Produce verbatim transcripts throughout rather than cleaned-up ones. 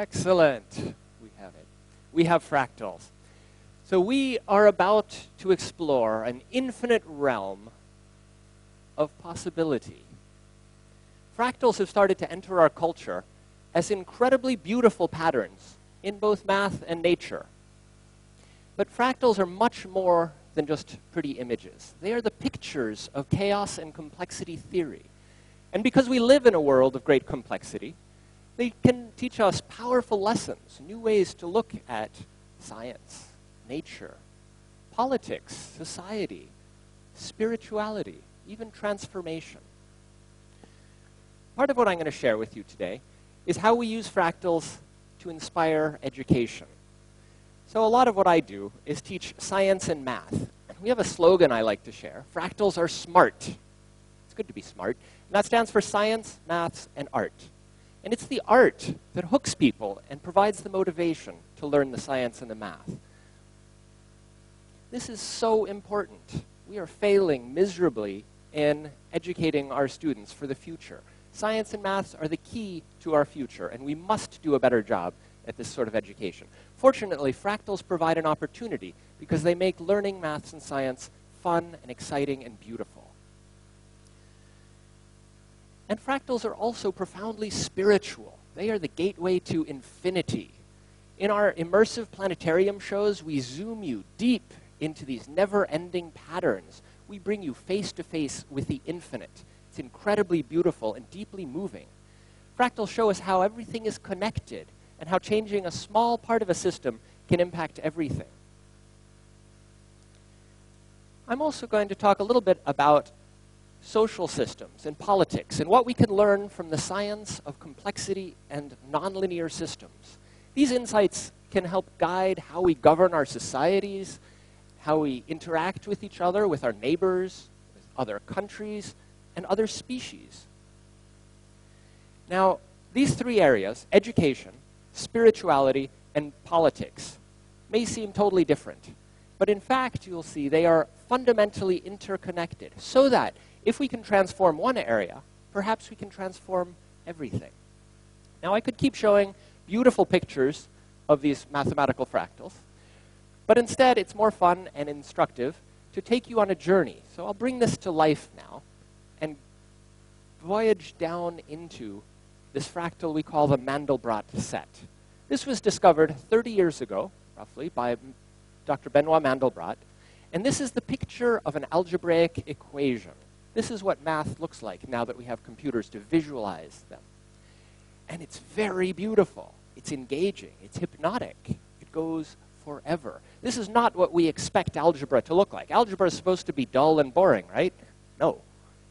Excellent. We have it. We have fractals. So we are about to explore an infinite realm of possibility. Fractals have started to enter our culture as incredibly beautiful patterns in both math and nature. But fractals are much more than just pretty images. They are the pictures of chaos and complexity theory. And because we live in a world of great complexity, they can teach us powerful lessons, new ways to look at science, nature, politics, society, spirituality, even transformation. Part of what I'm going to share with you today is how we use fractals to inspire education. So a lot of what I do is teach science and math. We have a slogan I like to share: fractals are smart. It's good to be smart. And that stands for science, maths, and art. And it's the art that hooks people and provides the motivation to learn the science and the math. This is so important. We are failing miserably in educating our students for the future. Science and maths are the key to our future, and we must do a better job at this sort of education. Fortunately, fractals provide an opportunity because they make learning maths and science fun and exciting and beautiful. And fractals are also profoundly spiritual. They are the gateway to infinity. In our immersive planetarium shows, we zoom you deep into these never-ending patterns. We bring you face-to-face with the infinite. It's incredibly beautiful and deeply moving. Fractals show us how everything is connected and how changing a small part of a system can impact everything. I'm also going to talk a little bit about social systems and politics and what we can learn from the science of complexity and nonlinear systems. These insights can help guide how we govern our societies, how we interact with each other, with our neighbors, with other countries, and other species. Now, these three areas, education, spirituality, and politics, may seem totally different. But in fact, you'll see they are fundamentally interconnected, so that if we can transform one area, perhaps we can transform everything. Now, I could keep showing beautiful pictures of these mathematical fractals, but instead, it's more fun and instructive to take you on a journey. So I'll bring this to life now and voyage down into this fractal we call the Mandelbrot set. This was discovered thirty years ago, roughly, by Doctor Benoit Mandelbrot. And this is the picture of an algebraic equation. This is what math looks like now that we have computers to visualize them. And it's very beautiful. It's engaging. It's hypnotic. It goes forever. This is not what we expect algebra to look like. Algebra is supposed to be dull and boring, right? No.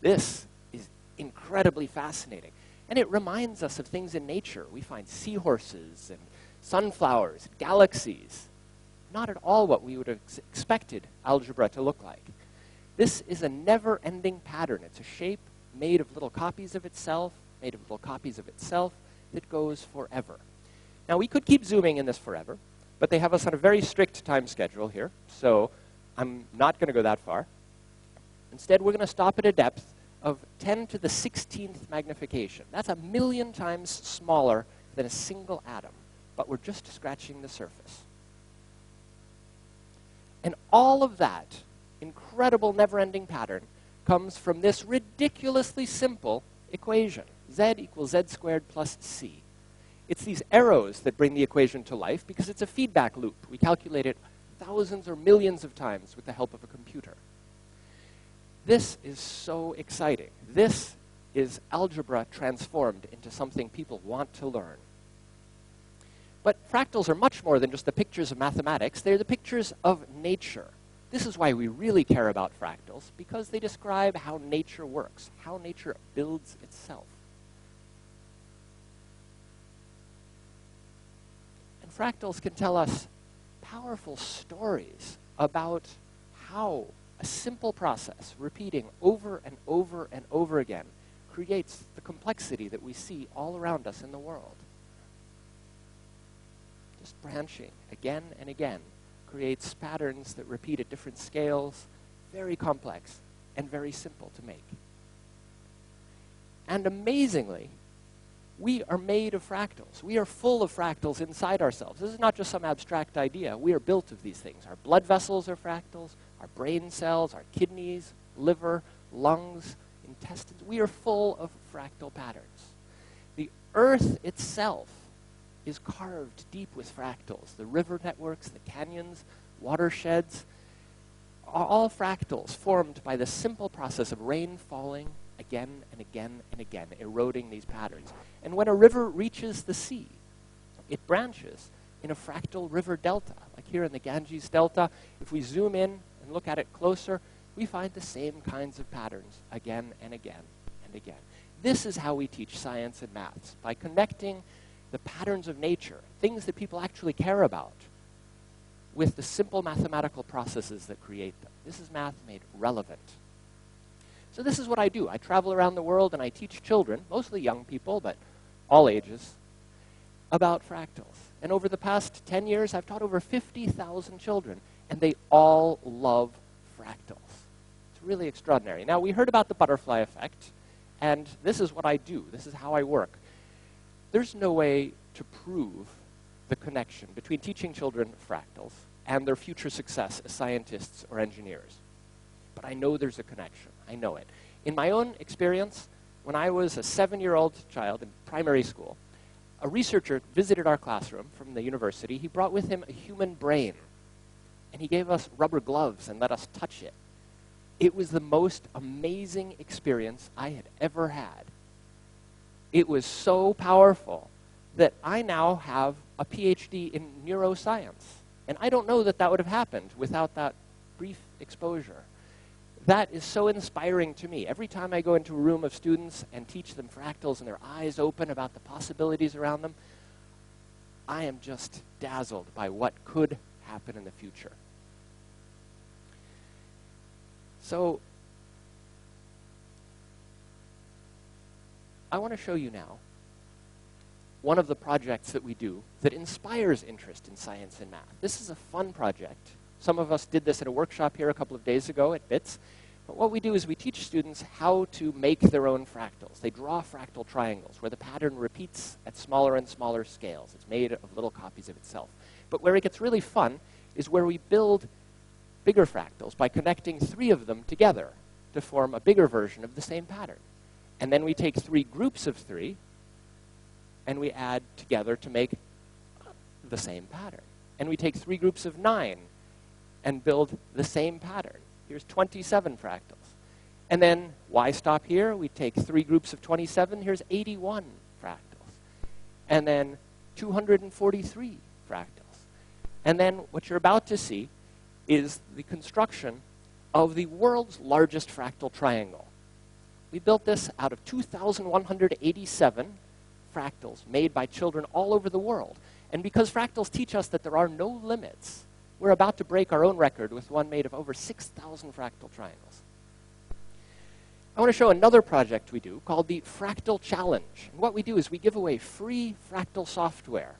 This is incredibly fascinating. And it reminds us of things in nature. We find seahorses and sunflowers, galaxies. Not at all what we would have ex- expected algebra to look like. This is a never-ending pattern. It's a shape made of little copies of itself, made of little copies of itself, that goes forever. Now, we could keep zooming in this forever, but they have us on a very strict time schedule here, so I'm not going to go that far. Instead, we're going to stop at a depth of ten to the sixteenth magnification. That's a million times smaller than a single atom, but we're just scratching the surface. And all of that incredible never-ending pattern comes from this ridiculously simple equation, z equals z squared plus c. It's these arrows that bring the equation to life because it's a feedback loop. We calculate it thousands or millions of times with the help of a computer. This is so exciting. This is algebra transformed into something people want to learn. But fractals are much more than just the pictures of mathematics. They're the pictures of nature. This is why we really care about fractals, because they describe how nature works, how nature builds itself. And fractals can tell us powerful stories about how a simple process, repeating over and over and over again, creates the complexity that we see all around us in the world. Just branching again and again creates patterns that repeat at different scales, very complex and very simple to make. And amazingly, We are made of fractals. We are full of fractals inside ourselves. This is not just some abstract idea. We are built of these things. Our blood vessels are fractals, our brain cells, our kidneys, liver, lungs, intestines. We are full of fractal patterns. The earth itself is carved deep with fractals. The river networks, the canyons, watersheds, are all fractals formed by the simple process of rain falling again and again and again, eroding these patterns. And when a river reaches the sea, it branches in a fractal river delta. Like here in the Ganges Delta, if we zoom in and look at it closer, we find the same kinds of patterns again and again and again. This is how we teach science and maths, by connecting the patterns of nature, things that people actually care about, with the simple mathematical processes that create them. This is math made relevant. So this is what I do. I travel around the world and I teach children, mostly young people, but all ages, about fractals. And over the past ten years, I've taught over fifty thousand children, and they all love fractals. It's really extraordinary. Now, we heard about the butterfly effect, and this is what I do. This is how I work. There's no way to prove the connection between teaching children fractals and their future success as scientists or engineers. But I know there's a connection. I know it. In my own experience, when I was a seven-year-old child in primary school, a researcher visited our classroom from the university. He brought with him a human brain, and he gave us rubber gloves and let us touch it. It was the most amazing experience I had ever had. It was so powerful that I now have a PhD in neuroscience, and I don't know that that would have happened without that brief exposure. That is so inspiring to me. Every time I go into a room of students and teach them fractals and their eyes open about the possibilities around them, I am just dazzled by what could happen in the future. So, I want to show you now one of the projects that we do that inspires interest in science and math. This is a fun project. Some of us did this at a workshop here a couple of days ago at B I T S. But what we do is we teach students how to make their own fractals. They draw fractal triangles where the pattern repeats at smaller and smaller scales. It's made of little copies of itself. But where it gets really fun is where we build bigger fractals by connecting three of them together to form a bigger version of the same pattern. And then we take three groups of three, and we add together to make the same pattern. And we take three groups of nine, and build the same pattern. Here's twenty-seven fractals. And then, why stop here? We take three groups of twenty-seven. Here's eighty-one fractals. And then two hundred forty-three fractals. And then what you're about to see is the construction of the world's largest fractal triangle. We built this out of two thousand one hundred eighty-seven fractals made by children all over the world. And because fractals teach us that there are no limits, we're about to break our own record with one made of over six thousand fractal triangles. I want to show another project we do called the Fractal Challenge. And what we do is we give away free fractal software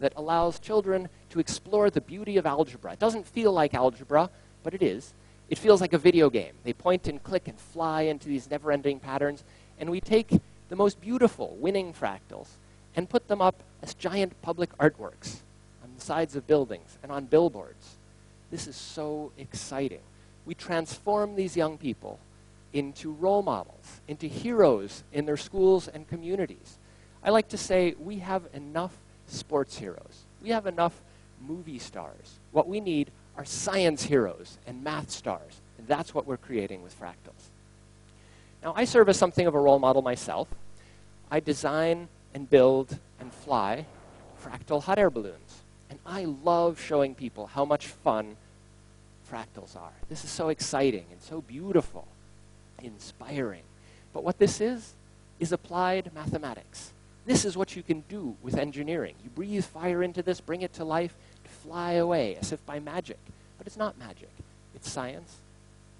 that allows children to explore the beauty of algebra. It doesn't feel like algebra, but it is. It feels like a video game. They point and click and fly into these never-ending patterns. And we take the most beautiful winning fractals and put them up as giant public artworks, sides of buildings, and on billboards. This is so exciting. We transform these young people into role models, into heroes in their schools and communities. I like to say we have enough sports heroes. We have enough movie stars. What we need are science heroes and math stars, and that's what we're creating with fractals. Now, I serve as something of a role model myself. I design and build and fly fractal hot air balloons. And I love showing people how much fun fractals are. This is so exciting and so beautiful, inspiring. But what this is, is applied mathematics. This is what you can do with engineering. You breathe fire into this, bring it to life, and fly away as if by magic. But it's not magic. It's science,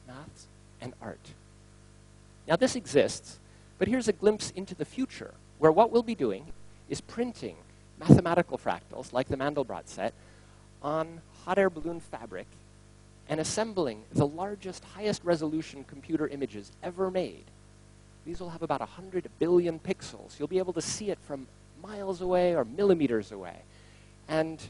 maths, and art. Now this exists, but here's a glimpse into the future, where what we'll be doing is printing mathematical fractals, like the Mandelbrot set, on hot air balloon fabric and assembling the largest, highest resolution computer images ever made These will have about one hundred billion pixels. You'll be able to see it from miles away or millimeters away. And,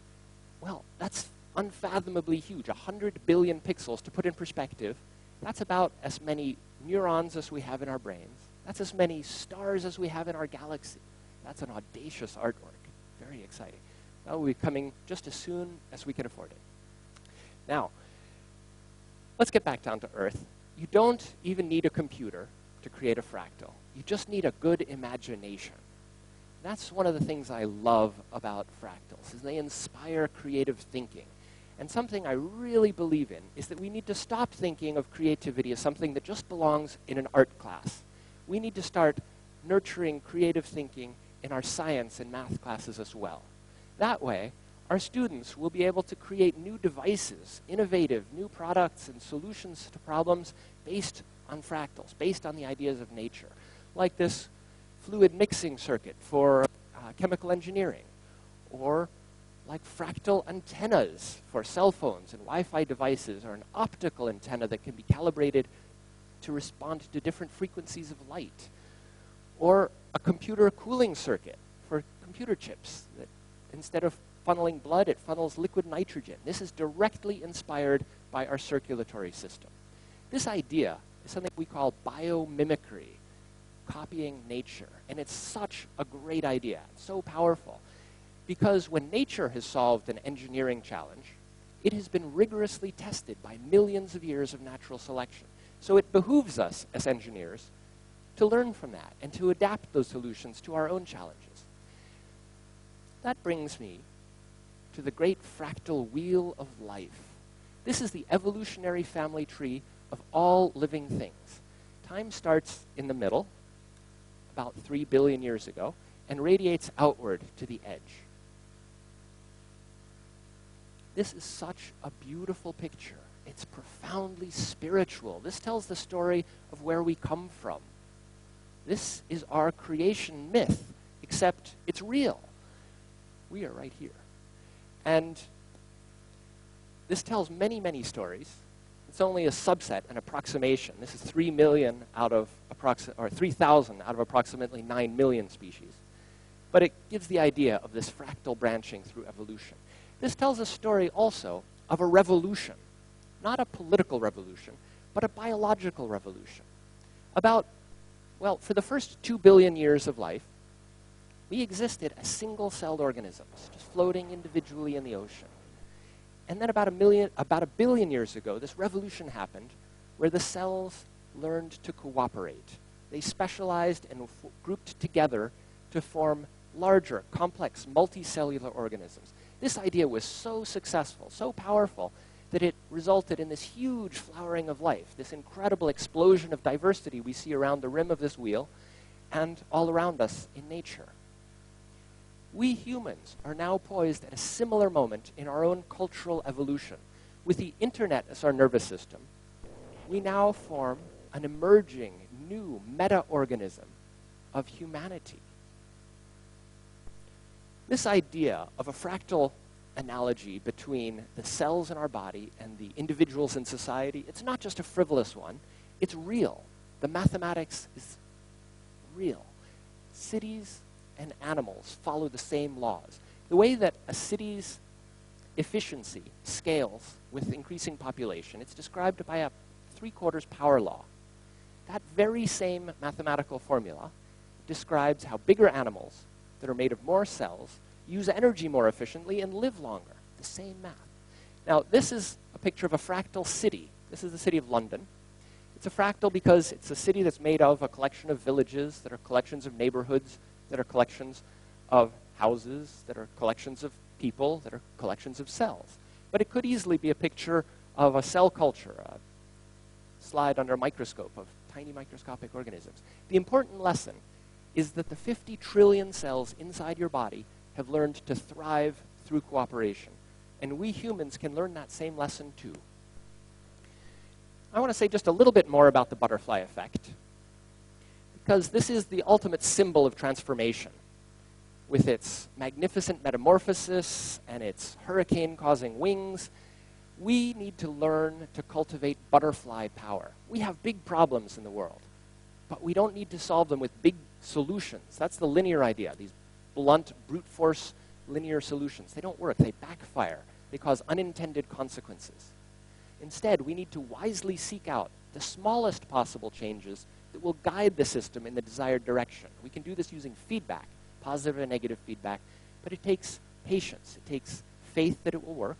well, that's unfathomably huge. one hundred billion pixels, to put in perspective, that's about as many neurons as we have in our brains. That's as many stars as we have in our galaxy. That's an audacious artwork. Very exciting. That will be coming just as soon as we can afford it. Now, let's get back down to Earth. You don't even need a computer to create a fractal. You just need a good imagination. That's one of the things I love about fractals, is they inspire creative thinking. And something I really believe in is that we need to stop thinking of creativity as something that just belongs in an art class. We need to start nurturing creative thinking in our science and math classes as well. That way, our students will be able to create new devices, innovative new products and solutions to problems based on fractals, based on the ideas of nature, like this fluid mixing circuit for uh, chemical engineering, or like fractal antennas for cell phones and Wi-Fi devices, or an optical antenna that can be calibrated to respond to different frequencies of light, or a computer cooling circuit for computer chips that instead of funneling blood, it funnels liquid nitrogen. This is directly inspired by our circulatory system. This idea is something we call biomimicry, copying nature. And it's such a great idea, so powerful. Because when nature has solved an engineering challenge, it has been rigorously tested by millions of years of natural selection. So it behooves us as engineers to learn from that and to adapt those solutions to our own challenges. That brings me to the great fractal wheel of life. This is the evolutionary family tree of all living things. Time starts in the middle, about three billion years ago, and radiates outward to the edge. This is such a beautiful picture. It's profoundly spiritual. This tells the story of where we come from. This is our creation myth, except it's real. We are right here. And this tells many, many stories. It's only a subset, an approximation. This is three million out of or three thousand out of approximately nine million species. But it gives the idea of this fractal branching through evolution. This tells a story also of a revolution, not a political revolution, but a biological revolution. About, well, for the first two billion years of life, we existed as single-celled organisms, just floating individually in the ocean. And then about a, million, about a billion years ago, this revolution happened where the cells learned to cooperate. They specialized and grouped together to form larger, complex, multicellular organisms. This idea was so successful, so powerful, that it resulted in this huge flowering of life, this incredible explosion of diversity we see around the rim of this wheel and all around us in nature. We humans are now poised at a similar moment in our own cultural evolution. With the internet as our nervous system, we now form an emerging new meta-organism of humanity. This idea of a fractal analogy between the cells in our body and the individuals in society, it's not just a frivolous one, it's real. The mathematics is real. Cities and animals follow the same laws. The way that a city's efficiency scales with increasing population, it's described by a three-quarters power law. That very same mathematical formula describes how bigger animals that are made of more cells use energy more efficiently and live longer. The same math. Now, this is a picture of a fractal city. This is the city of London. It's a fractal because it's a city that's made of a collection of villages that are collections of neighborhoods that are collections of houses, that are collections of people, that are collections of cells. But it could easily be a picture of a cell culture, a slide under a microscope of tiny microscopic organisms. The important lesson is that the fifty trillion cells inside your body have learned to thrive through cooperation. And we humans can learn that same lesson too. I want to say just a little bit more about the butterfly effect, because this is the ultimate symbol of transformation, with its magnificent metamorphosis and its hurricane-causing wings. We need to learn to cultivate butterfly power. We have big problems in the world, but we don't need to solve them with big solutions. That's the linear idea. These blunt, brute force, linear solutions. They don't work. They backfire. They cause unintended consequences. Instead, we need to wisely seek out the smallest possible changes that will guide the system in the desired direction. We can do this using feedback, positive and negative feedback, but it takes patience. It takes faith that it will work,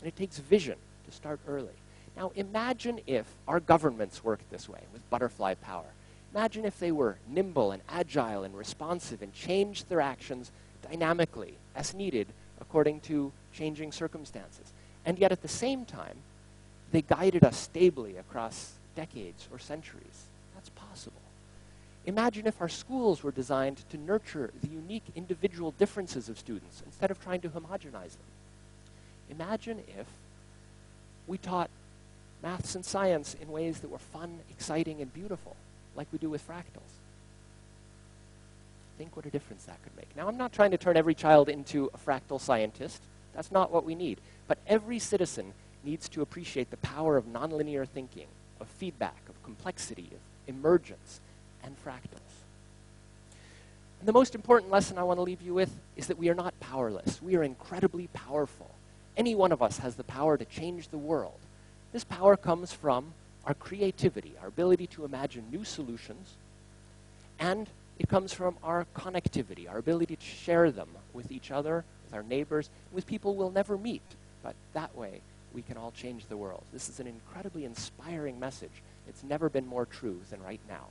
and it takes vision to start early. Now, imagine if our governments worked this way with butterfly power. Imagine if they were nimble and agile and responsive and changed their actions dynamically as needed according to changing circumstances. And yet at the same time, they guided us stably across decades or centuries. That's possible. Imagine if our schools were designed to nurture the unique individual differences of students instead of trying to homogenize them. Imagine if we taught maths and science in ways that were fun, exciting, and beautiful, like we do with fractals. Think what a difference that could make. Now, I'm not trying to turn every child into a fractal scientist. That's not what we need. But every citizen needs to appreciate the power of nonlinear thinking, of feedback, of complexity, of emergence, and fractals. And the most important lesson I want to leave you with is that we are not powerless. We are incredibly powerful. Any one of us has the power to change the world. This power comes from our creativity, our ability to imagine new solutions, and it comes from our connectivity, our ability to share them with each other, with our neighbors, with people we'll never meet. But that way, we can all change the world. This is an incredibly inspiring message. It's never been more true than right now.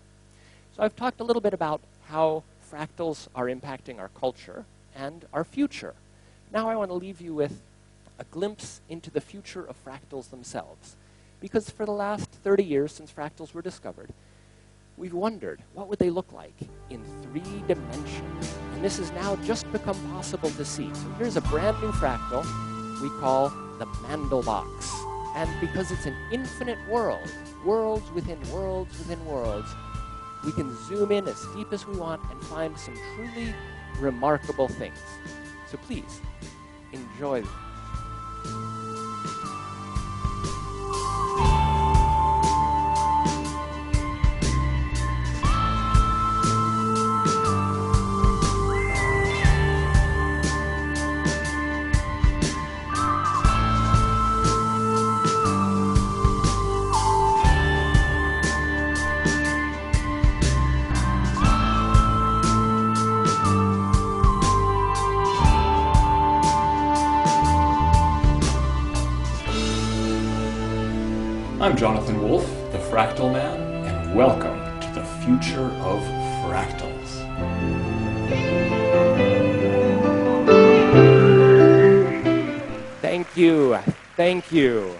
So I've talked a little bit about how fractals are impacting our culture and our future. Now I want to leave you with a glimpse into the future of fractals themselves. Because for the last thirty years since fractals were discovered, we've wondered what would they look like in three dimensions. And this has now just become possible to see. So here's a brand new fractal we call the Mandelbox. And because it's an infinite world, worlds within worlds within worlds, we can zoom in as deep as we want and find some truly remarkable things. So please, enjoy them. I'm Jonathan Wolfe, the Fractal Man, and welcome to the future of fractals. Thank you, thank you.